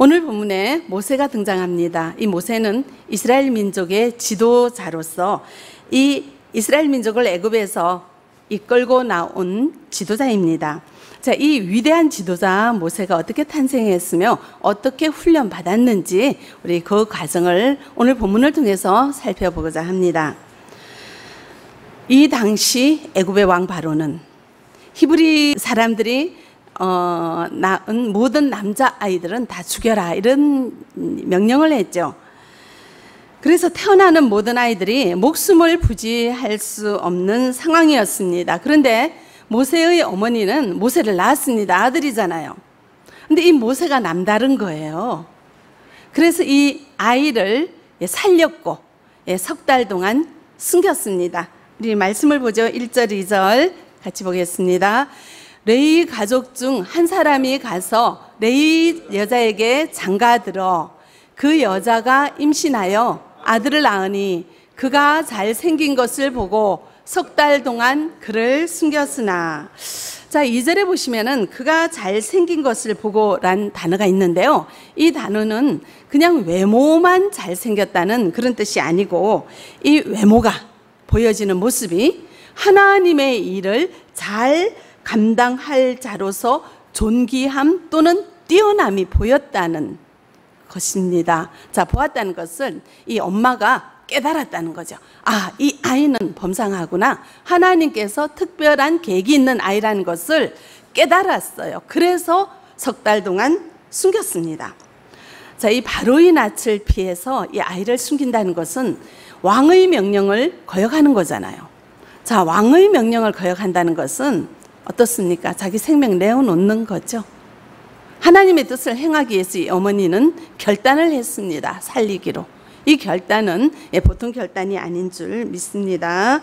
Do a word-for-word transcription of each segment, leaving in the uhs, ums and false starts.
오늘 본문에 모세가 등장합니다. 이 모세는 이스라엘 민족의 지도자로서 이 이스라엘 민족을 애굽에서 이끌고 나온 지도자입니다. 자, 이 위대한 지도자 모세가 어떻게 탄생했으며 어떻게 훈련받았는지 우리 그 과정을 오늘 본문을 통해서 살펴보고자 합니다. 이 당시 애굽의 왕 바로는 히브리 사람들이 어, 낳은 모든 남자아이들은 다 죽여라 이런 명령을 했죠. 그래서 태어나는 모든 아이들이 목숨을 부지할 수 없는 상황이었습니다. 그런데 모세의 어머니는 모세를 낳았습니다. 아들이잖아요. 근데 이 모세가 남다른 거예요. 그래서 이 아이를 살렸고 석 달 동안 숨겼습니다. 우리 말씀을 보죠. 일 절 이 절 같이 보겠습니다. 레위 가족 중 한 사람이 가서 레위 여자에게 장가들어 그 여자가 임신하여 아들을 낳으니 그가 잘생긴 것을 보고 석 달 동안 그를 숨겼으나. 자, 이 절에 보시면은 그가 잘생긴 것을 보고란 단어가 있는데요, 이 단어는 그냥 외모만 잘생겼다는 그런 뜻이 아니고 이 외모가 보여지는 모습이 하나님의 일을 잘 감당할 자로서 존귀함 또는 뛰어남이 보였다는 것입니다. 자, 보았다는 것은 이 엄마가 깨달았다는 거죠. 아, 이 아이는 범상하구나. 하나님께서 특별한 계획이 있는 아이라는 것을 깨달았어요. 그래서 석 달 동안 숨겼습니다. 자, 이 바로의 낯을 피해서 이 아이를 숨긴다는 것은 왕의 명령을 거역하는 거잖아요. 자, 왕의 명령을 거역한다는 것은 어떻습니까? 자기 생명 내어놓는 거죠. 하나님의 뜻을 행하기 위해서 이 어머니는 결단을 했습니다. 살리기로. 이 결단은 보통 결단이 아닌 줄 믿습니다.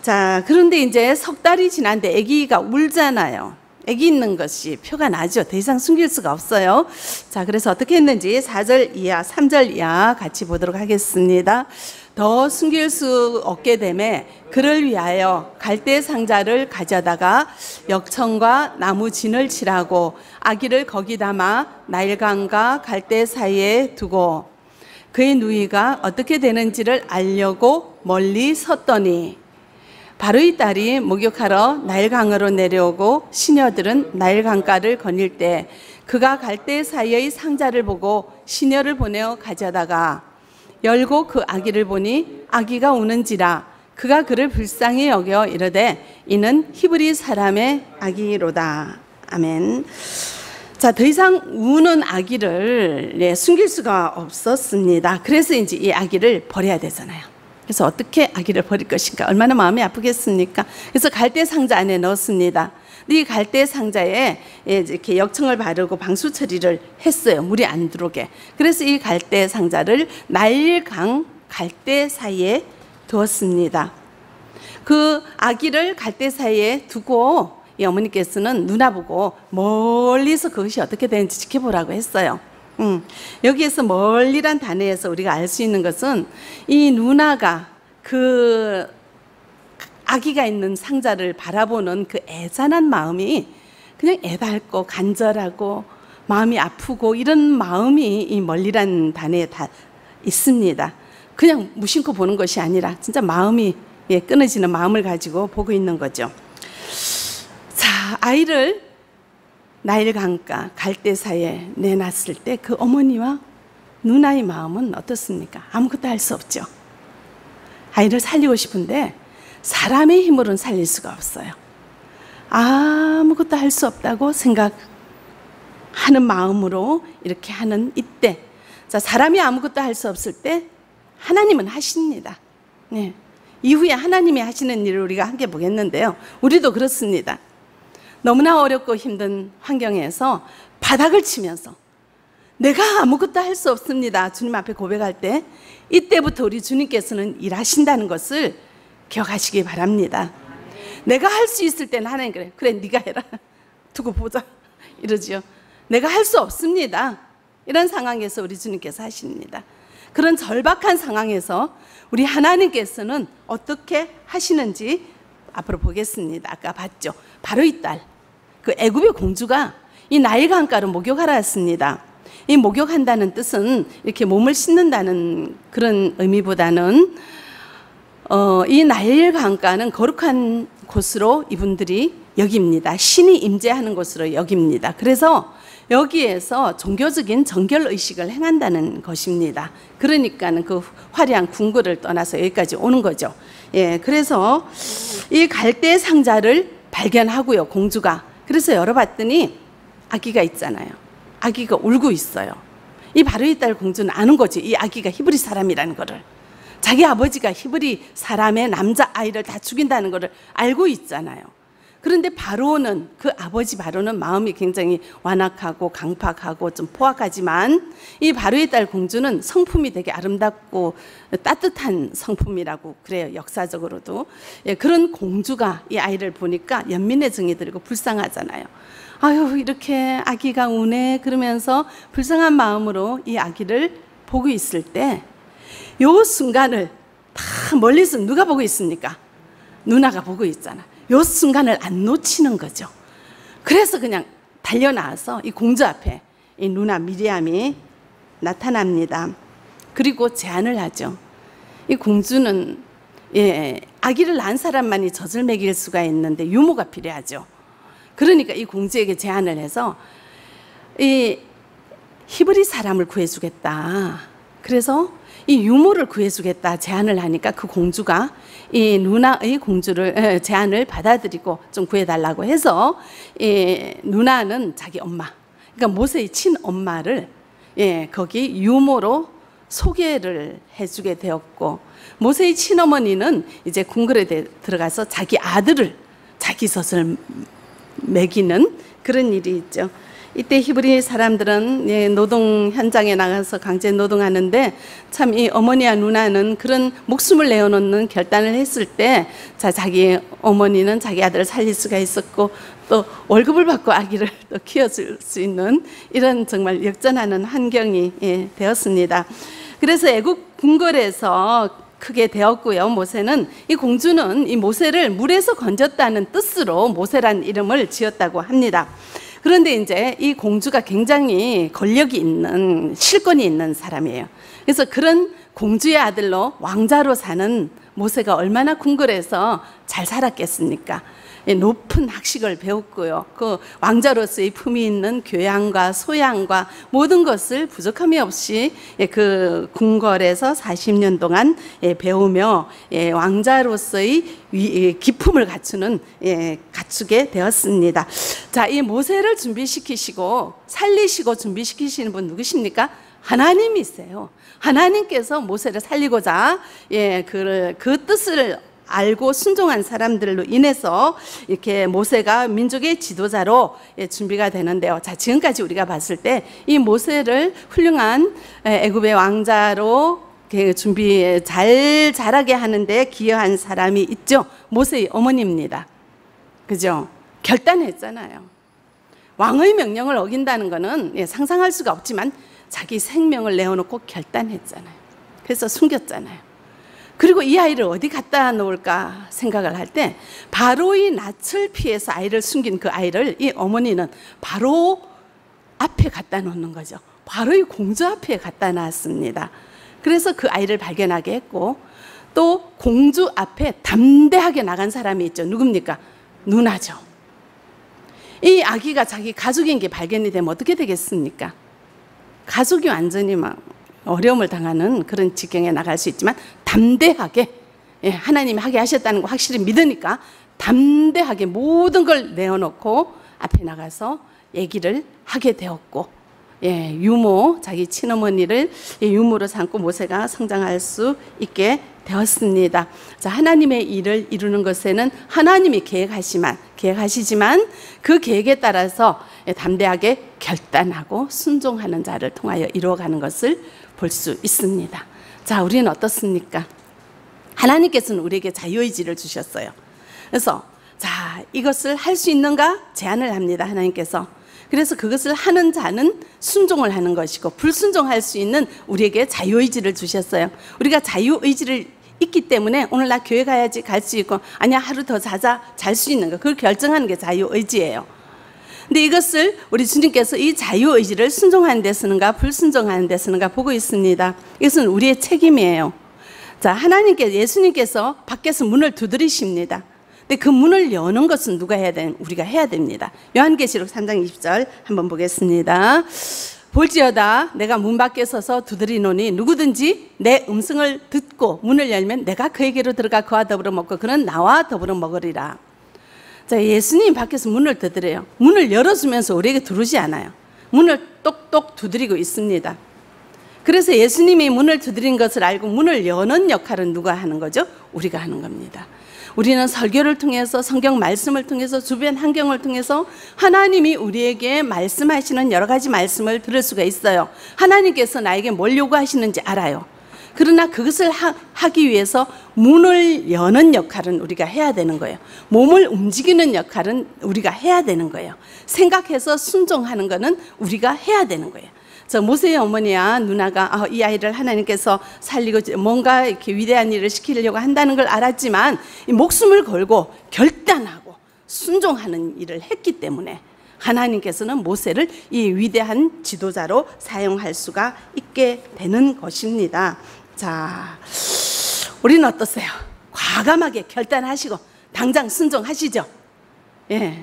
자, 그런데 이제 석 달이 지난데 아기가 울잖아요. 아기 있는 것이 표가 나죠. 더 이상 숨길 수가 없어요. 자, 그래서 어떻게 했는지 사 절 이하 삼 절 이하 같이 보도록 하겠습니다. 더 숨길 수 없게 되매 그를 위하여 갈대 상자를 가져다가 역청과 나무 진을 칠하고 아기를 거기 담아 나일강과 갈대 사이에 두고 그의 누이가 어떻게 되는지를 알려고 멀리 섰더니 바로의 딸이 목욕하러 나일강으로 내려오고 시녀들은 나일강가를 거닐 때 그가 갈대 사이의 상자를 보고 시녀를 보내어 가져다가 열고 그 아기를 보니 아기가 우는지라 그가 그를 불쌍히 여겨 이르되 이는 히브리 사람의 아기로다. 아멘. 자, 더 이상 우는 아기를 예, 숨길 수가 없었습니다. 그래서 이제 이 아기를 버려야 되잖아요. 그래서 어떻게 아기를 버릴 것인가? 얼마나 마음이 아프겠습니까? 그래서 갈대 상자 안에 넣었습니다. 이 갈대 상자에 예, 이렇게 역청을 바르고 방수 처리를 했어요. 물이 안 들어오게. 그래서 이 갈대 상자를 나일강 갈대 사이에 두었습니다. 그 아기를 갈대 사이에 두고 이 어머니께서는 누나 보고 멀리서 그것이 어떻게 되는지 지켜보라고 했어요. 음, 여기에서 멀리란 단어에서 우리가 알 수 있는 것은 이 누나가 그 아기가 있는 상자를 바라보는 그 애잔한 마음이 그냥 애달고 간절하고 마음이 아프고 이런 마음이 이 멀리란 단어에 다 있습니다. 그냥 무심코 보는 것이 아니라 진짜 마음이 예, 끊어지는 마음을 가지고 보고 있는 거죠. 아이를 나일강가 갈대 사이에 내놨을 때 그 어머니와 누나의 마음은 어떻습니까? 아무것도 할 수 없죠. 아이를 살리고 싶은데 사람의 힘으로는 살릴 수가 없어요. 아무것도 할 수 없다고 생각하는 마음으로 이렇게 하는 이때, 자, 사람이 아무것도 할 수 없을 때 하나님은 하십니다. 네. 이후에 하나님이 하시는 일을 우리가 함께 보겠는데요, 우리도 그렇습니다. 너무나 어렵고 힘든 환경에서 바닥을 치면서 내가 아무것도 할 수 없습니다, 주님 앞에 고백할 때, 이때부터 우리 주님께서는 일하신다는 것을 기억하시기 바랍니다. 내가 할 수 있을 때는 하나님 그래 그래 네가 해라 두고 보자 이러지요. 내가 할 수 없습니다, 이런 상황에서 우리 주님께서 하십니다. 그런 절박한 상황에서 우리 하나님께서는 어떻게 하시는지 앞으로 보겠습니다. 아까 봤죠. 바로 이 딸, 그 애굽의 공주가 이 나일강가로 목욕하러 왔습니다. 이 목욕한다는 뜻은 이렇게 몸을 씻는다는 그런 의미보다는 어, 이 나일 강가는 거룩한 곳으로 이분들이 여깁니다. 신이 임재하는 곳으로 여깁니다. 그래서 여기에서 종교적인 정결의식을 행한다는 것입니다. 그러니까는 그 화려한 궁궐을 떠나서 여기까지 오는 거죠. 예, 그래서 이 갈대 상자를 발견하고요, 공주가. 그래서 열어봤더니 아기가 있잖아요. 아기가 울고 있어요. 이 바로의 딸 공주는 아는 거지. 이 아기가 히브리 사람이라는 거를. 자기 아버지가 히브리 사람의 남자아이를 다 죽인다는 거를 알고 있잖아요. 그런데 바로는, 그 아버지 바로는 마음이 굉장히 완악하고 강팍하고 좀 포악하지만, 이 바로의 딸 공주는 성품이 되게 아름답고 따뜻한 성품이라고 그래요, 역사적으로도. 예, 그런 공주가 이 아이를 보니까 연민의 정이 들고 불쌍하잖아요. 아유, 이렇게 아기가 우네, 그러면서 불쌍한 마음으로 이 아기를 보고 있을 때, 요 순간을 다 멀리서 누가 보고 있습니까? 누나가 보고 있잖아. 요 순간을 안 놓치는 거죠. 그래서 그냥 달려나와서 이 공주 앞에 이 누나 미리암이 나타납니다. 그리고 제안을 하죠. 이 공주는, 예, 아기를 낳은 사람만이 젖을 먹일 수가 있는데 유모가 필요하죠. 그러니까 이 공주에게 제안을 해서 이 히브리 사람을 구해주겠다, 그래서 이 유모를 구해주겠다 제안을 하니까, 그 공주가 이 누나의 공주를 제안을 받아들이고 좀 구해달라고 해서, 이 누나는 자기 엄마, 그러니까 모세의 친엄마를, 예, 거기 유모로 소개를 해주게 되었고, 모세의 친어머니는 이제 궁궐에 들어가서 자기 아들을 자기 젖을 먹이는 그런 일이 있죠. 이때 히브리 사람들은, 예, 노동 현장에 나가서 강제 노동하는데, 참 이 어머니와 누나는 그런 목숨을 내어놓는 결단을 했을 때, 자, 자기 어머니는 자기 아들을 살릴 수가 있었고, 또 월급을 받고 아기를 또 키워줄 수 있는 이런 정말 역전하는 환경이, 예, 되었습니다. 그래서 애굽 궁궐에서 크게 되었고요. 모세는, 이 공주는 이 모세를 물에서 건졌다는 뜻으로 모세란 이름을 지었다고 합니다. 그런데 이제 이 공주가 굉장히 권력이 있는, 실권이 있는 사람이에요. 그래서 그런 공주의 아들로 왕자로 사는 모세가 얼마나 궁궐에서 잘 살았겠습니까? 높은 학식을 배웠고요, 그 왕자로서의 품이 있는 교양과 소양과 모든 것을 부족함이 없이 그 궁궐에서 사십 년 동안 배우며 왕자로서의 기품을 갖추는, 갖추게 되었습니다. 자, 이 모세를 준비시키시고 살리시고 준비시키시는 분 누구십니까? 하나님이세요. 하나님께서 모세를 살리고자, 예, 그, 그 뜻을 알고 순종한 사람들로 인해서 이렇게 모세가 민족의 지도자로, 예, 준비가 되는데요. 자, 지금까지 우리가 봤을 때 이 모세를 훌륭한 애굽의 왕자로 준비 잘 자라게 하는데 기여한 사람이 있죠. 모세의 어머니입니다. 그죠? 결단했잖아요. 왕의 명령을 어긴다는 거는, 예, 상상할 수가 없지만 자기 생명을 내어놓고 결단했잖아요. 그래서 숨겼잖아요. 그리고 이 아이를 어디 갖다 놓을까 생각을 할 때, 바로의 낯을 피해서 아이를 숨긴 그 아이를 이 어머니는 바로 앞에 갖다 놓는 거죠. 바로의 공주 앞에 갖다 놨습니다. 그래서 그 아이를 발견하게 했고, 또 공주 앞에 담대하게 나간 사람이 있죠. 누굽니까? 누나죠. 이 아기가 자기 가족인 게 발견이 되면 어떻게 되겠습니까? 가족이 완전히 막 어려움을 당하는 그런 지경에 나갈 수 있지만, 담대하게, 예, 하나님이 하게 하셨다는 거 확실히 믿으니까 담대하게 모든 걸 내어놓고 앞에 나가서 얘기를 하게 되었고, 예, 유모, 자기 친어머니를, 예, 유모로 삼고 모세가 성장할 수 있게 되었습니다. 자, 하나님의 일을 이루는 것에는 하나님이 계획하시만, 계획하시지만 그 계획에 따라서, 예, 담대하게 결단하고 순종하는 자를 통하여 이루어가는 것을 볼 수 있습니다. 자, 우리는 어떻습니까? 하나님께서는 우리에게 자유의지를 주셨어요. 그래서 자, 이것을 할 수 있는가? 제안을 합니다, 하나님께서. 그래서 그것을 하는 자는 순종을 하는 것이고, 불순종할 수 있는 우리에게 자유의지를 주셨어요. 우리가 자유의지를 있기 때문에 오늘 나 교회 가야지 갈 수 있고, 아니야 하루 더 자자 잘 수 있는 거, 그걸 결정하는 게 자유의지예요. 근데 이것을 우리 주님께서 이 자유의지를 순종하는 데 쓰는가 불순종하는 데 쓰는가 보고 있습니다. 이것은 우리의 책임이에요. 자, 하나님께서 예수님께서 밖에서 문을 두드리십니다. 근데 그 문을 여는 것은 누가 해야 되는? 우리가 해야 됩니다. 요한계시록 삼 장 이십 절 한번 보겠습니다. 볼지어다 내가 문 밖에 서서 두드리노니 누구든지 내 음성을 듣고 문을 열면 내가 그에게로 들어가 그와 더불어 먹고 그는 나와 더불어 먹으리라. 자, 예수님 밖에서 문을 두드려요. 문을 열어주면서 우리에게 들어오지 않아요. 문을 똑똑 두드리고 있습니다. 그래서 예수님이 문을 두드린 것을 알고 문을 여는 역할은 누가 하는 거죠? 우리가 하는 겁니다. 우리는 설교를 통해서 성경 말씀을 통해서 주변 환경을 통해서 하나님이 우리에게 말씀하시는 여러 가지 말씀을 들을 수가 있어요. 하나님께서 나에게 뭘 요구하시는지 알아요. 그러나 그것을 하, 하기 위해서 문을 여는 역할은 우리가 해야 되는 거예요. 몸을 움직이는 역할은 우리가 해야 되는 거예요. 생각해서 순종하는 거는 우리가 해야 되는 거예요. 저 모세의 어머니와 누나가 아, 이 아이를 하나님께서 살리고 뭔가 이렇게 위대한 일을 시키려고 한다는 걸 알았지만 목숨을 걸고 결단하고 순종하는 일을 했기 때문에 하나님께서는 모세를 이 위대한 지도자로 사용할 수가 있게 되는 것입니다. 자, 우리는 어떠세요? 과감하게 결단하시고 당장 순종하시죠. 예,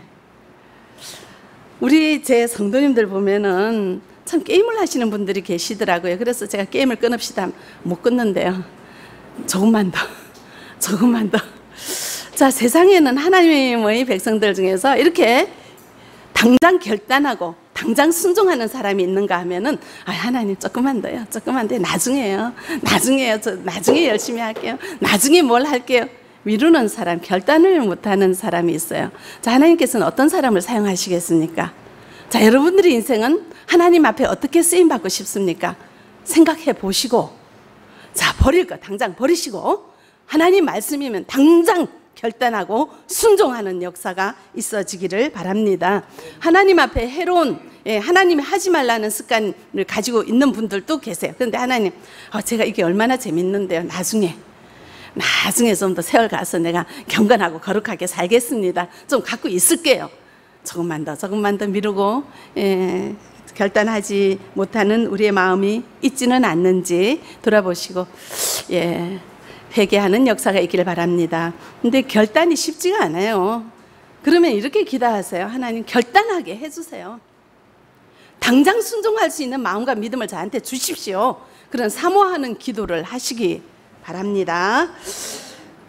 우리 제 성도님들 보면은 참 게임을 하시는 분들이 계시더라고요. 그래서 제가 게임을 끊읍시다 못 끊는데요. 조금만 더 조금만 더. 자, 세상에는 하나님의 백성들 중에서 이렇게 당장 결단하고 당장 순종하는 사람이 있는가 하면은 아, 하나님 조금만 더요, 조금만 더요, 나중에요, 나중에요, 저 나중에 열심히 할게요, 나중에 뭘 할게요. 미루는 사람, 결단을 못하는 사람이 있어요. 자, 하나님께서는 어떤 사람을 사용하시겠습니까? 자, 여러분들의 인생은 하나님 앞에 어떻게 쓰임받고 싶습니까? 생각해 보시고, 자, 버릴 거 당장 버리시고 하나님 말씀이면 당장 결단하고 순종하는 역사가 있어지기를 바랍니다. 하나님 앞에 해로운, 예, 하나님이 하지 말라는 습관을 가지고 있는 분들도 계세요. 그런데 하나님, 어, 제가 이게 얼마나 재밌는데요, 나중에 나중에 좀 더 세월 가서 내가 경건하고 거룩하게 살겠습니다. 좀 갖고 있을게요. 조금만 더, 조금만 더 미루고, 예, 결단하지 못하는 우리의 마음이 있지는 않는지 돌아보시고, 예, 회개하는 역사가 있기를 바랍니다. 근데 결단이 쉽지가 않아요. 그러면 이렇게 기도하세요. 하나님, 결단하게 해주세요. 당장 순종할 수 있는 마음과 믿음을 저한테 주십시오. 그런 사모하는 기도를 하시기 바랍니다.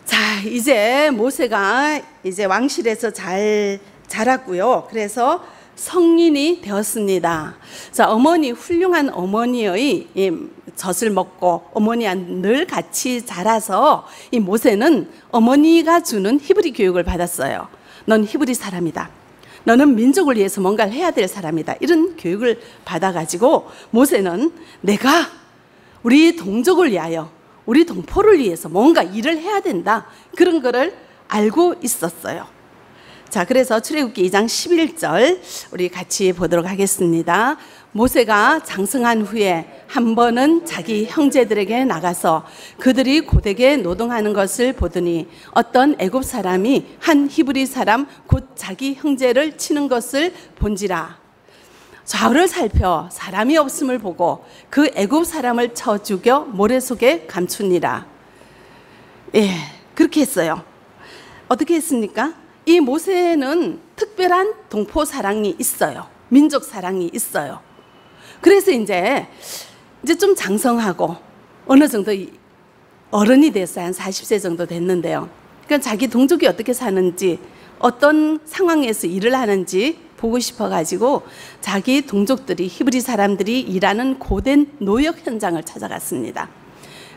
자, 이제 모세가 이제 왕실에서 잘 자랐고요. 그래서 성인이 되었습니다. 자, 어머니, 훌륭한 어머니의 젖을 먹고 어머니와 늘 같이 자라서 이 모세는 어머니가 주는 히브리 교육을 받았어요. 넌 히브리 사람이다. 너는 민족을 위해서 뭔가를 해야 될 사람이다. 이런 교육을 받아가지고 모세는 내가 우리 동족을 위하여 우리 동포를 위해서 뭔가 일을 해야 된다. 그런 거를 알고 있었어요. 자, 그래서 출애굽기 이 장 십일 절 우리 같이 보도록 하겠습니다. 모세가 장성한 후에 한 번은 자기 형제들에게 나가서 그들이 고되게 노동하는 것을 보더니 어떤 애굽 사람이 한 히브리 사람 곧 자기 형제를 치는 것을 본지라. 좌우를 살펴 사람이 없음을 보고 그 애굽 사람을 쳐 죽여 모래 속에 감추니라. 예, 그렇게 했어요. 어떻게 했습니까? 이 모세에는 특별한 동포 사랑이 있어요. 민족 사랑이 있어요. 그래서 이제 이제 좀 장성하고 어느 정도 어른이 됐어요. 한 사십 세 정도 됐는데요. 그러니까 자기 동족이 어떻게 사는지 어떤 상황에서 일을 하는지 보고 싶어가지고 자기 동족들이 히브리 사람들이 일하는 고된 노역 현장을 찾아갔습니다.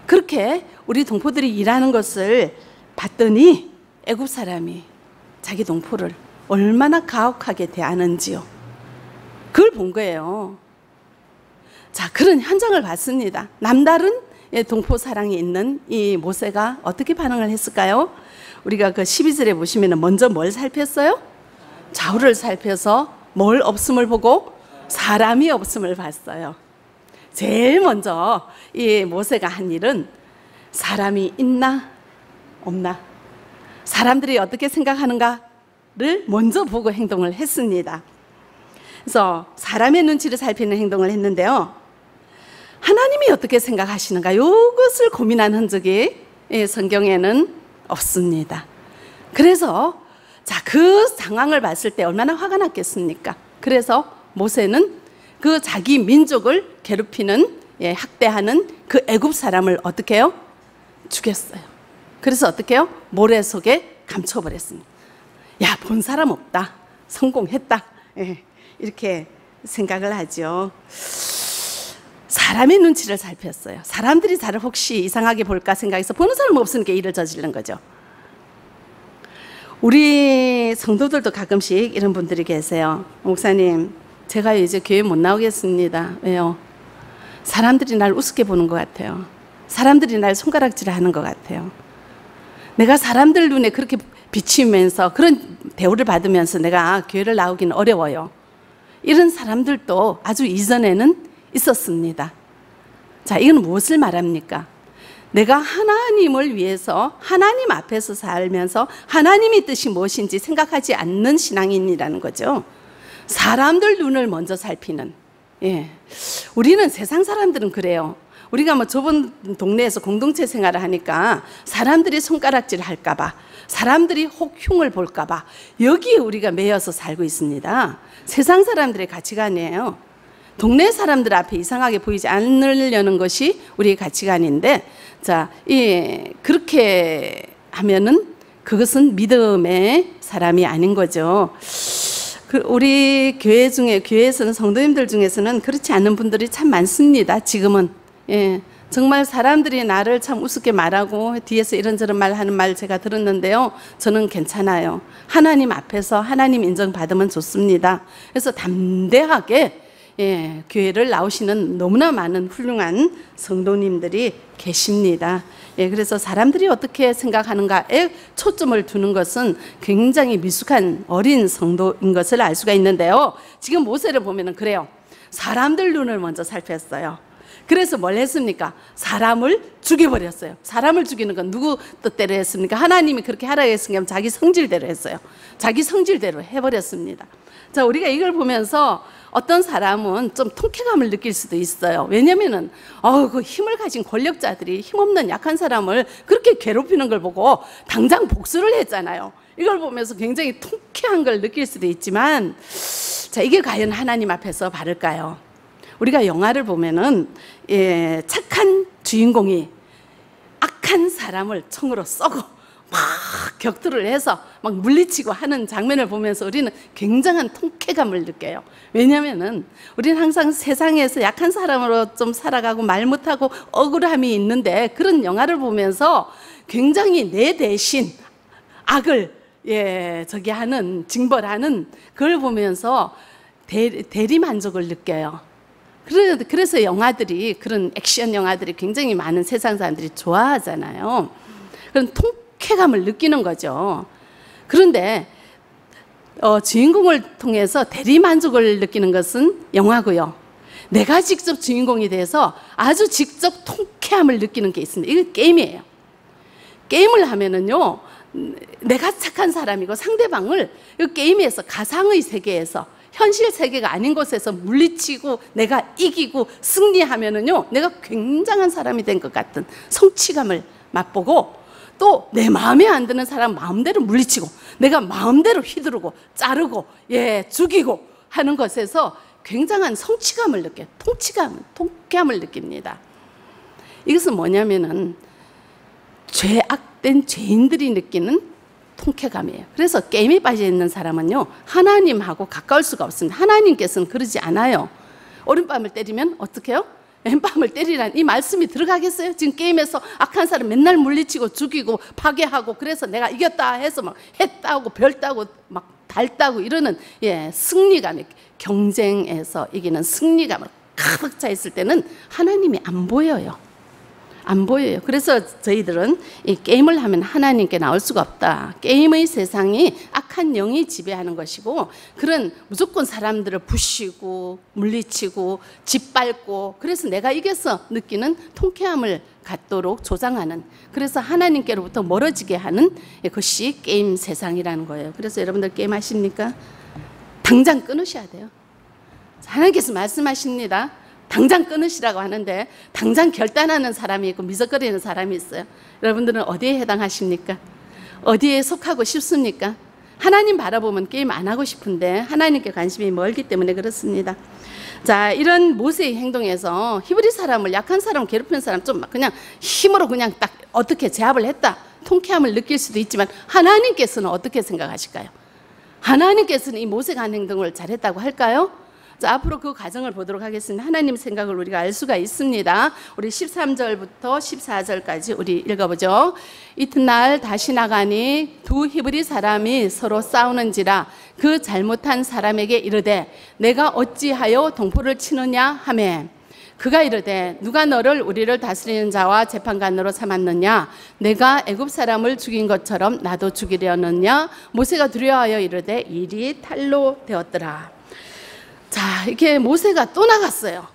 그렇게 우리 동포들이 일하는 것을 봤더니 애굽 사람이 자기 동포를 얼마나 가혹하게 대하는지요. 그걸 본 거예요. 자, 그런 현장을 봤습니다. 남다른 동포 사랑이 있는 이 모세가 어떻게 반응을 했을까요? 우리가 그 십이 절에 보시면 먼저 뭘 살폈어요? 좌우를 살펴서 뭘 없음을 보고 사람이 없음을 봤어요. 제일 먼저 이 모세가 한 일은 사람이 있나 없나, 사람들이 어떻게 생각하는가를 먼저 보고 행동을 했습니다. 그래서 사람의 눈치를 살피는 행동을 했는데요, 하나님이 어떻게 생각하시는가, 이것을 고민한 흔적이 성경에는 없습니다. 그래서 자, 그 상황을 봤을 때 얼마나 화가 났겠습니까? 그래서 모세는 그 자기 민족을 괴롭히는, 예, 학대하는 그 애굽 사람을 어떻게 해요? 죽였어요. 그래서 어떻게 해요? 모래 속에 감춰버렸습니다. 야, 본 사람 없다, 성공했다, 예, 이렇게 생각을 하죠. 사람의 눈치를 살폈어요. 사람들이 나를 혹시 이상하게 볼까 생각해서 보는 사람 없으니까 일을 저지른 거죠. 우리 성도들도 가끔씩 이런 분들이 계세요. 목사님, 제가 이제 교회 못 나오겠습니다. 왜요? 사람들이 날 우습게 보는 것 같아요. 사람들이 날 손가락질하는 것 같아요. 내가 사람들 눈에 그렇게 비치면서 그런 대우를 받으면서 내가 교회를 나오기는 어려워요. 이런 사람들도 아주 이전에는 있었습니다. 자, 이건 무엇을 말합니까? 내가 하나님을 위해서 하나님 앞에서 살면서 하나님의 뜻이 무엇인지 생각하지 않는 신앙인이라는 거죠. 사람들 눈을 먼저 살피는, 예, 우리는 세상 사람들은 그래요. 우리가 뭐 좁은 동네에서 공동체 생활을 하니까 사람들이 손가락질을 할까 봐, 사람들이 혹흉을 볼까 봐, 여기에 우리가 매여서 살고 있습니다. 세상 사람들의 가치관이에요. 동네 사람들 앞에 이상하게 보이지 않으려는 것이 우리의 가치관인데, 자, 예, 그렇게 하면은 그것은 믿음의 사람이 아닌 거죠. 우리 교회 중에, 교회에서는, 성도님들 중에서는 그렇지 않은 분들이 참 많습니다, 지금은. 예, 정말 사람들이 나를 참 우습게 말하고 뒤에서 이런저런 말하는 말 제가 들었는데요, 저는 괜찮아요. 하나님 앞에서 하나님 인정받으면 좋습니다. 그래서 담대하게, 예, 교회를 나오시는 너무나 많은 훌륭한 성도님들이 계십니다. 예, 그래서 사람들이 어떻게 생각하는가에 초점을 두는 것은 굉장히 미숙한 어린 성도인 것을 알 수가 있는데요, 지금 모세를 보면은 그래요. 사람들 눈을 먼저 살폈어요. 그래서 뭘 했습니까? 사람을 죽여버렸어요. 사람을 죽이는 건 누구 뜻대로 했습니까? 하나님이 그렇게 하라고 했으니까 자기 성질대로 했어요. 자기 성질대로 해버렸습니다. 자, 우리가 이걸 보면서 어떤 사람은 좀 통쾌감을 느낄 수도 있어요. 왜냐면은, 어우, 그 힘을 가진 권력자들이 힘없는 약한 사람을 그렇게 괴롭히는 걸 보고 당장 복수를 했잖아요. 이걸 보면서 굉장히 통쾌한 걸 느낄 수도 있지만, 자, 이게 과연 하나님 앞에서 바를까요? 우리가 영화를 보면은, 예, 착한 주인공이 악한 사람을 총으로 쏘고 막 격투를 해서 막 물리치고 하는 장면을 보면서 우리는 굉장한 통쾌감을 느껴요. 왜냐면은 우리는 항상 세상에서 약한 사람으로 좀 살아가고 말 못하고 억울함이 있는데, 그런 영화를 보면서 굉장히 내 대신 악을, 예, 저기 하는, 징벌하는 그걸 보면서 대, 대리 만족을 느껴요. 그래서 영화들이, 그런 액션 영화들이 굉장히 많은 세상 사람들이 좋아하잖아요. 그런 통 쾌감을 느끼는 거죠. 그런데 어, 주인공을 통해서 대리만족을 느끼는 것은 영화고요, 내가 직접 주인공이 돼서 아주 직접 통쾌함을 느끼는 게 있습니다. 이게 게임이에요. 게임을 하면은요, 내가 착한 사람이고 상대방을 이 게임에서, 가상의 세계에서, 현실 세계가 아닌 곳에서 물리치고 내가 이기고 승리하면은요, 내가 굉장한 사람이 된 것 같은 성취감을 맛보고, 또 내 마음에 안 드는 사람 마음대로 물리치고 내가 마음대로 휘두르고 자르고, 예, 죽이고 하는 것에서 굉장한 성취감을 느껴요. 통치감, 통쾌함을 느낍니다. 이것은 뭐냐면은 죄악된 죄인들이 느끼는 통쾌감이에요. 그래서 게임에 빠져 있는 사람은요, 하나님하고 가까울 수가 없습니다. 하나님께서는 그러지 않아요. 오른뺨을 때리면 어떻게 해요? 왼밤을 때리라는 이 말씀이 들어가겠어요? 지금 게임에서 악한 사람 맨날 물리치고 죽이고 파괴하고, 그래서 내가 이겼다 해서 막 했다고 별 따고 막 달 따고 이러는, 예, 승리감이, 경쟁에서 이기는 승리감을 가득 차 있을 때는 하나님이 안 보여요. 안 보여요. 그래서 저희들은 이 게임을 하면 하나님께 나올 수가 없다. 게임의 세상이 악한 영이 지배하는 것이고, 그런 무조건 사람들을 부시고 물리치고 짓밟고, 그래서 내가 이겨서 느끼는 통쾌함을 갖도록 조장하는, 그래서 하나님께로부터 멀어지게 하는 것이 게임 세상이라는 거예요. 그래서 여러분들 게임 하십니까? 당장 끊으셔야 돼요. 하나님께서 말씀하십니다. 당장 끊으시라고 하는데 당장 결단하는 사람이 있고 미적거리는 사람이 있어요. 여러분들은 어디에 해당하십니까? 어디에 속하고 싶습니까? 하나님 바라보면 게임 안 하고 싶은데 하나님께 관심이 멀기 때문에 그렇습니다. 자, 이런 모세의 행동에서 히브리 사람을, 약한 사람, 괴롭히는 사람, 좀 그냥 힘으로 그냥 딱 어떻게 제압을 했다, 통쾌함을 느낄 수도 있지만 하나님께서는 어떻게 생각하실까요? 하나님께서는 이 모세가 한 행동을 잘했다고 할까요? 자, 앞으로 그 과정을 보도록 하겠습니다. 하나님 생각을 우리가 알 수가 있습니다. 우리 십삼 절부터 십사 절까지 우리 읽어보죠. 이튿날 다시 나가니 두 히브리 사람이 서로 싸우는지라 그 잘못한 사람에게 이르되 내가 어찌하여 동포를 치느냐 하매 그가 이르되 누가 너를 우리를 다스리는 자와 재판관으로 삼았느냐 내가 애굽 사람을 죽인 것처럼 나도 죽이려느냐 모세가 두려워하여 이르되 일이 탈로 되었더라. 자, 이렇게 모세가 또 나갔어요.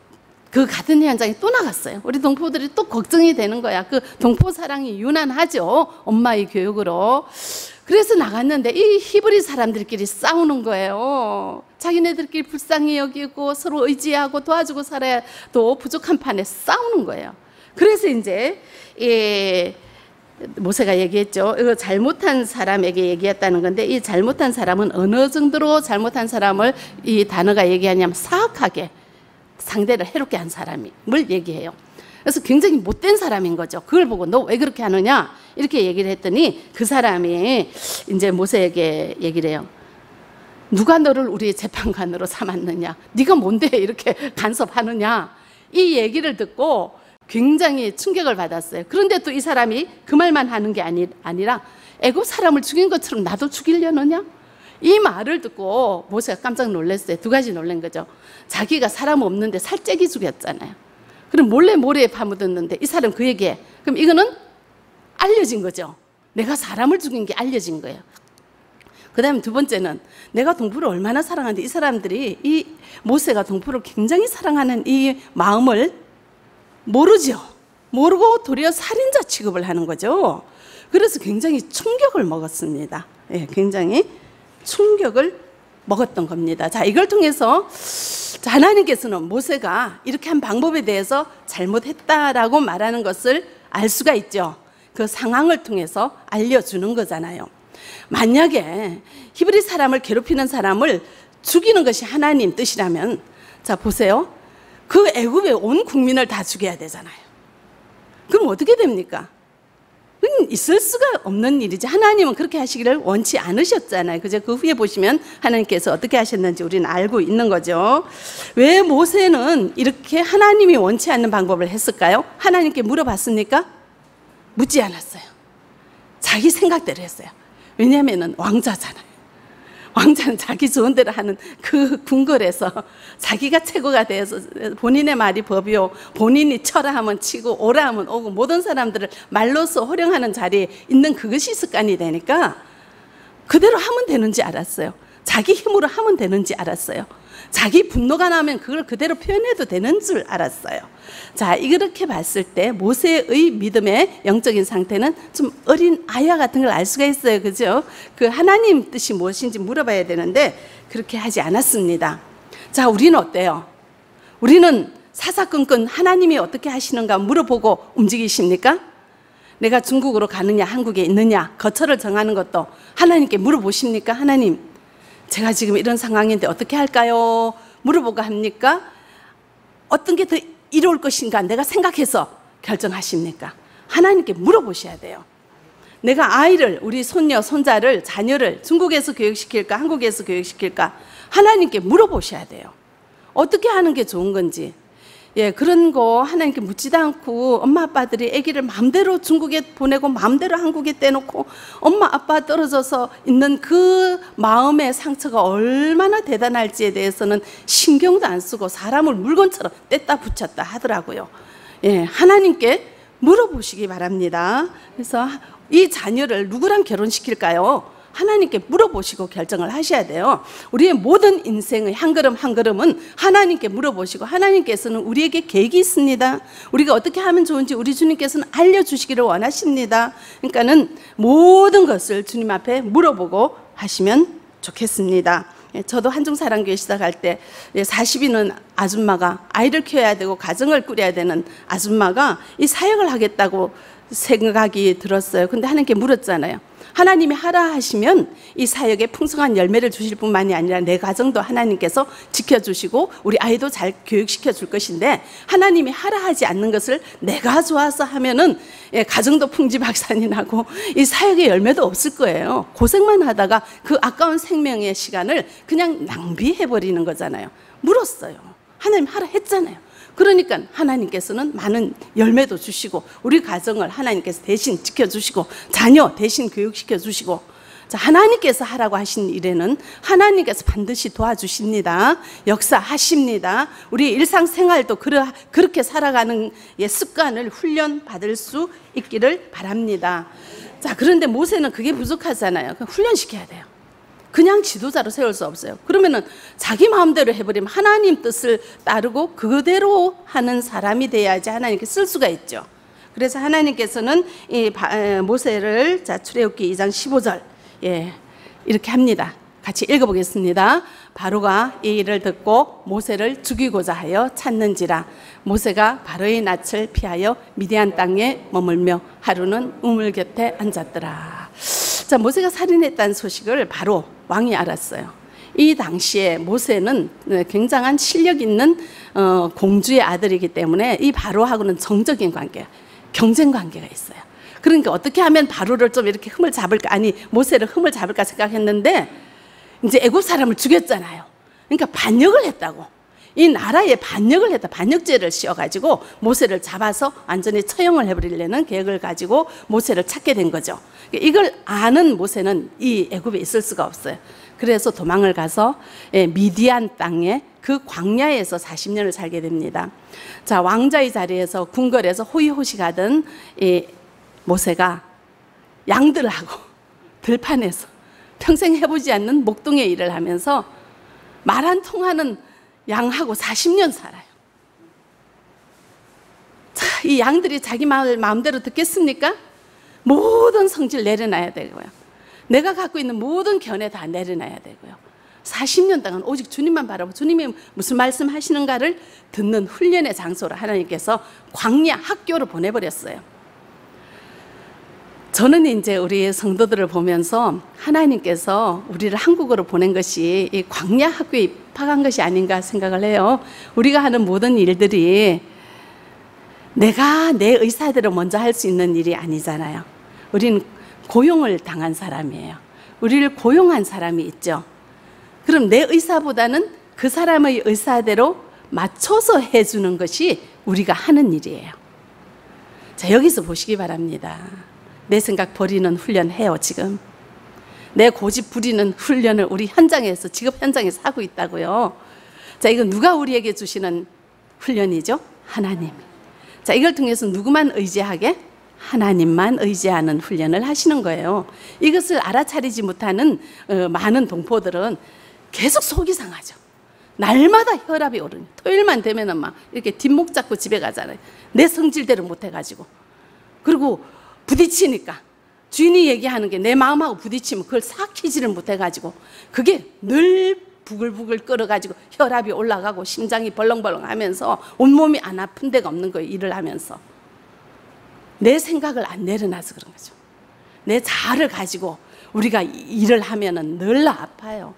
그 같은 현장에 또 나갔어요. 우리 동포들이 또 걱정이 되는 거야. 그 동포 사랑이 유난하죠, 엄마의 교육으로. 그래서 나갔는데 이 히브리 사람들끼리 싸우는 거예요. 자기네들끼리 불쌍히 여기고 서로 의지하고 도와주고 살아도 부족한 판에 싸우는 거예요. 그래서 이제 예, 모세가 얘기했죠. 이거 잘못한 사람에게 얘기했다는 건데 이 잘못한 사람은 어느 정도로 잘못한 사람을 이 단어가 얘기하냐면 사악하게 상대를 해롭게 한 사람을 얘기해요. 그래서 굉장히 못된 사람인 거죠. 그걸 보고 너 왜 그렇게 하느냐 이렇게 얘기를 했더니 그 사람이 이제 모세에게 얘기를 해요. 누가 너를 우리 재판관으로 삼았느냐, 네가 뭔데 이렇게 간섭하느냐, 이 얘기를 듣고 굉장히 충격을 받았어요. 그런데 또 이 사람이 그 말만 하는 게 아니, 아니라 애굽 사람을 죽인 것처럼 나도 죽이려느냐? 이 말을 듣고 모세가 깜짝 놀랐어요. 두 가지 놀란 거죠. 자기가 사람 없는데 살짝이 죽였잖아요. 그럼 몰래 모래에 파묻었는데 이 사람 그 얘기해. 그럼 이거는 알려진 거죠. 내가 사람을 죽인 게 알려진 거예요. 그 다음에 두 번째는 내가 동포를 얼마나 사랑하는데 이 사람들이 이 모세가 동포를 굉장히 사랑하는 이 마음을 모르죠. 모르고 도리어 살인자 취급을 하는 거죠. 그래서 굉장히 충격을 먹었습니다. 예, 굉장히 충격을 먹었던 겁니다. 자, 이걸 통해서 하나님께서는 모세가 이렇게 한 방법에 대해서 잘못했다라고 말하는 것을 알 수가 있죠. 그 상황을 통해서 알려주는 거잖아요. 만약에 히브리 사람을 괴롭히는 사람을 죽이는 것이 하나님 뜻이라면, 자, 보세요. 그 애굽에 온 국민을 다 죽여야 되잖아요. 그럼 어떻게 됩니까? 있을 수가 없는 일이지. 하나님은 그렇게 하시기를 원치 않으셨잖아요. 그제 그 후에 보시면 하나님께서 어떻게 하셨는지 우리는 알고 있는 거죠. 왜 모세는 이렇게 하나님이 원치 않는 방법을 했을까요? 하나님께 물어봤습니까? 묻지 않았어요. 자기 생각대로 했어요. 왜냐하면 왕자잖아요. 왕자는 자기 좋은 대로 하는 그 궁궐에서 자기가 최고가 돼서 본인의 말이 법이요, 본인이 쳐라 하면 치고 오라 하면 오고 모든 사람들을 말로써 호령하는 자리에 있는 그것이 습관이 되니까 그대로 하면 되는지 알았어요. 자기 힘으로 하면 되는지 알았어요. 자기 분노가 나면 그걸 그대로 표현해도 되는 줄 알았어요. 자, 이렇게 봤을 때 모세의 믿음의 영적인 상태는 좀 어린 아이와 같은 걸 알 수가 있어요. 그죠? 그 하나님 뜻이 무엇인지 물어봐야 되는데 그렇게 하지 않았습니다. 자, 우리는 어때요? 우리는 사사건건 하나님이 어떻게 하시는가 물어보고 움직이십니까? 내가 중국으로 가느냐 한국에 있느냐 거처를 정하는 것도 하나님께 물어보십니까? 하나님, 제가 지금 이런 상황인데 어떻게 할까요? 물어보고 합니까? 어떤 게 더 이로울 것인가 내가 생각해서 결정하십니까? 하나님께 물어보셔야 돼요. 내가 아이를, 우리 손녀, 손자를, 자녀를 중국에서 교육시킬까? 한국에서 교육시킬까? 하나님께 물어보셔야 돼요. 어떻게 하는 게 좋은 건지. 예, 그런 거 하나님께 묻지도 않고 엄마 아빠들이 아기를 마음대로 중국에 보내고 마음대로 한국에 떼놓고 엄마 아빠 떨어져서 있는 그 마음의 상처가 얼마나 대단할지에 대해서는 신경도 안 쓰고 사람을 물건처럼 뗐다 붙였다 하더라고요. 예, 하나님께 물어보시기 바랍니다. 그래서 이 자녀를 누구랑 결혼시킬까요? 하나님께 물어보시고 결정을 하셔야 돼요. 우리의 모든 인생의 한 걸음 한 걸음은 하나님께 물어보시고, 하나님께서는 우리에게 계획이 있습니다. 우리가 어떻게 하면 좋은지 우리 주님께서는 알려주시기를 원하십니다. 그러니까는 모든 것을 주님 앞에 물어보고 하시면 좋겠습니다. 저도 한중사랑교회 시작할 때 사십이 는 아줌마가, 아이를 키워야 되고 가정을 꾸려야 되는 아줌마가 이 사역을 하겠다고 생각이 들었어요. 근데 하나님께 물었잖아요. 하나님이 하라 하시면 이 사역에 풍성한 열매를 주실 뿐만이 아니라 내 가정도 하나님께서 지켜주시고 우리 아이도 잘 교육시켜 줄 것인데, 하나님이 하라 하지 않는 것을 내가 좋아서 하면은 예, 가정도 풍지박산이 나고 이 사역의 열매도 없을 거예요. 고생만 하다가 그 아까운 생명의 시간을 그냥 낭비해버리는 거잖아요. 물었어요. 하나님 하라 했잖아요. 그러니까 하나님께서는 많은 열매도 주시고 우리 가정을 하나님께서 대신 지켜주시고 자녀 대신 교육시켜주시고, 하나님께서 하라고 하신 일에는 하나님께서 반드시 도와주십니다. 역사하십니다. 우리 일상생활도 그렇게 살아가는 습관을 훈련받을 수 있기를 바랍니다. 자, 그런데 모세는 그게 부족하잖아요. 훈련시켜야 돼요. 그냥 지도자로 세울 수 없어요. 그러면은 자기 마음대로 해버리면 하나님 뜻을 따르고 그대로 하는 사람이 돼야지 하나님께 쓸 수가 있죠. 그래서 하나님께서는 이 모세를, 자, 출애굽기 이 장 십오 절, 예, 이렇게 합니다. 같이 읽어보겠습니다. 바로가 이 일을 듣고 모세를 죽이고자 하여 찾는지라. 모세가 바로의 낯을 피하여 미디안 땅에 머물며 하루는 우물 곁에 앉았더라. 자, 모세가 살인했다는 소식을 바로 왕이 알았어요. 이 당시에 모세는 굉장한 실력 있는 어, 공주의 아들이기 때문에 이 바로하고는 정적인 관계, 경쟁 관계가 있어요. 그러니까 어떻게 하면 바로를 좀 이렇게 흠을 잡을까, 아니 모세를 흠을 잡을까 생각했는데, 이제 애굽 사람을 죽였잖아요. 그러니까 반역을 했다고, 이 나라에 반역을 했다, 반역죄를 씌워가지고 모세를 잡아서 완전히 처형을 해버리려는 계획을 가지고 모세를 찾게 된 거죠. 이걸 아는 모세는 이 애굽에 있을 수가 없어요. 그래서 도망을 가서 미디안 땅에, 그 광야에서 사십 년을 살게 됩니다. 자, 왕자의 자리에서 궁궐에서 호의호시 가던 이 모세가 양들하고 들판에서 평생 해보지 않는 목동의 일을 하면서 말 한 통하는 양하고 사십 년 살아요. 자, 이 양들이 자기 말 마음대로 듣겠습니까? 모든 성질 내려놔야 되고요. 내가 갖고 있는 모든 견해 다 내려놔야 되고요. 사십 년 동안 오직 주님만 바라보고 주님이 무슨 말씀하시는가를 듣는 훈련의 장소로 하나님께서 광야 학교로 보내버렸어요. 저는 이제 우리 성도들을 보면서 하나님께서 우리를 한국으로 보낸 것이 이 광야 학교에 입학한 것이 아닌가 생각을 해요. 우리가 하는 모든 일들이 내가 내 의사대로 먼저 할 수 있는 일이 아니잖아요. 우리는 고용을 당한 사람이에요. 우리를 고용한 사람이 있죠. 그럼 내 의사보다는 그 사람의 의사대로 맞춰서 해주는 것이 우리가 하는 일이에요. 자, 여기서 보시기 바랍니다. 내 생각 버리는 훈련 해요. 지금 내 고집 부리는 훈련을 우리 현장에서, 직업 현장에서 하고 있다고요. 자, 이건 누가 우리에게 주시는 훈련이죠? 하나님. 자, 이걸 통해서 누구만 의지하게? 하나님만 의지하는 훈련을 하시는 거예요. 이것을 알아차리지 못하는 어, 많은 동포들은 계속 속이 상하죠. 날마다 혈압이 오르니, 토요일만 되면은 막 이렇게 뒷목 잡고 집에 가잖아요. 내 성질대로 못 해가지고. 그리고 부딪히니까 주인이 얘기하는 게 내 마음하고 부딪히면 그걸 삭히지를 못해가지고 그게 늘 부글부글 끓어가지고 혈압이 올라가고 심장이 벌렁벌렁하면서 온몸이 안 아픈 데가 없는 거예요. 일을 하면서 내 생각을 안 내려놔서 그런 거죠. 내 자아를 가지고 우리가 일을 하면은 늘 아파요.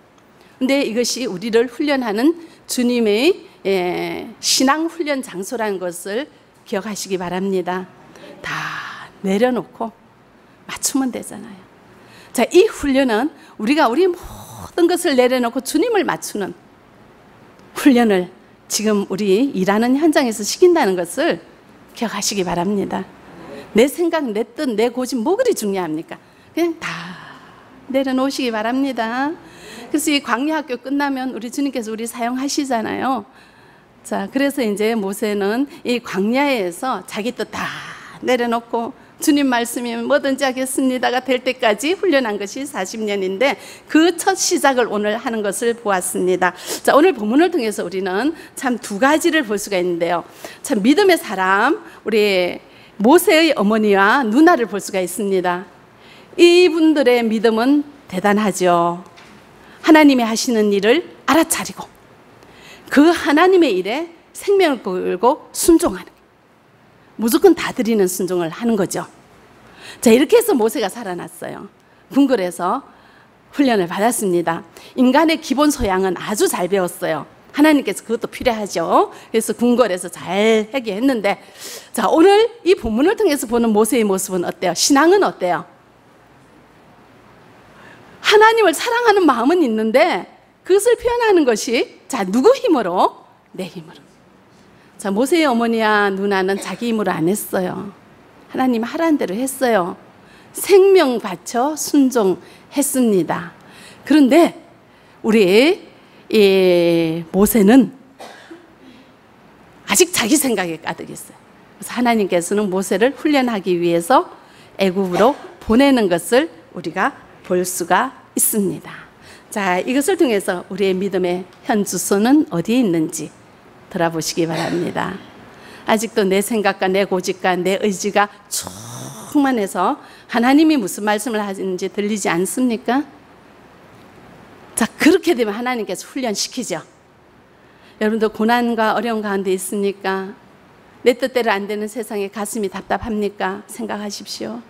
근데 이것이 우리를 훈련하는 주님의 예, 신앙 훈련 장소라는 것을 기억하시기 바랍니다. 다 내려놓고 맞추면 되잖아요. 자, 이 훈련은 우리가 우리 모든 것을 내려놓고 주님을 맞추는 훈련을 지금 우리 일하는 현장에서 시킨다는 것을 기억하시기 바랍니다. 내 생각, 내 뜻, 내 고집 뭐 그리 중요합니까? 그냥 다 내려놓으시기 바랍니다. 그래서 이 광야학교 끝나면 우리 주님께서 우리 사용하시잖아요. 자, 그래서 이제 모세는 이 광야에서 자기 뜻 다 내려놓고 주님 말씀이면 뭐든지 하겠습니다가 될 때까지 훈련한 것이 사십 년인데 그 첫 시작을 오늘 하는 것을 보았습니다. 자, 오늘 본문을 통해서 우리는 참 두 가지를 볼 수가 있는데요. 참 믿음의 사람, 우리 모세의 어머니와 누나를 볼 수가 있습니다. 이분들의 믿음은 대단하죠. 하나님이 하시는 일을 알아차리고 그 하나님의 일에 생명을 걸고 순종하는 거예요. 무조건 다 드리는 순종을 하는 거죠. 자, 이렇게 해서 모세가 살아났어요. 궁궐에서 훈련을 받았습니다. 인간의 기본 소양은 아주 잘 배웠어요. 하나님께서 그것도 필요하죠. 그래서 궁궐에서 잘 해결했는데, 자, 오늘 이 본문을 통해서 보는 모세의 모습은 어때요? 신앙은 어때요? 하나님을 사랑하는 마음은 있는데 그것을 표현하는 것이, 자, 누구 힘으로? 내 힘으로. 자, 모세의 어머니와 누나는 자기 힘으로 안 했어요. 하나님 하라는 대로 했어요. 생명 바쳐 순종했습니다. 그런데 우리 이 모세는 아직 자기 생각에 가득 있어요. 그래서 하나님께서는 모세를 훈련하기 위해서 애굽으로 보내는 것을 우리가 볼 수가 있습니다. 자, 이것을 통해서 우리의 믿음의 현주소는 어디에 있는지 돌아보시기 바랍니다. 아직도 내 생각과 내 고집과 내 의지가 충만해서 하나님이 무슨 말씀을 하시는지 들리지 않습니까? 자, 그렇게 되면 하나님께서 훈련시키죠. 여러분도 고난과 어려운 가운데 있습니까? 내 뜻대로 안 되는 세상에 가슴이 답답합니까? 생각하십시오.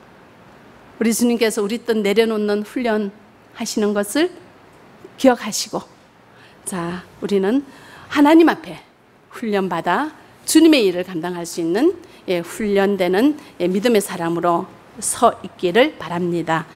우리 주님께서 우리 뜻 내려놓는 훈련 하시는 것을 기억하시고, 자, 우리는 하나님 앞에 훈련받아 주님의 일을 감당할 수 있는, 예, 훈련되는, 예, 믿음의 사람으로 서 있기를 바랍니다.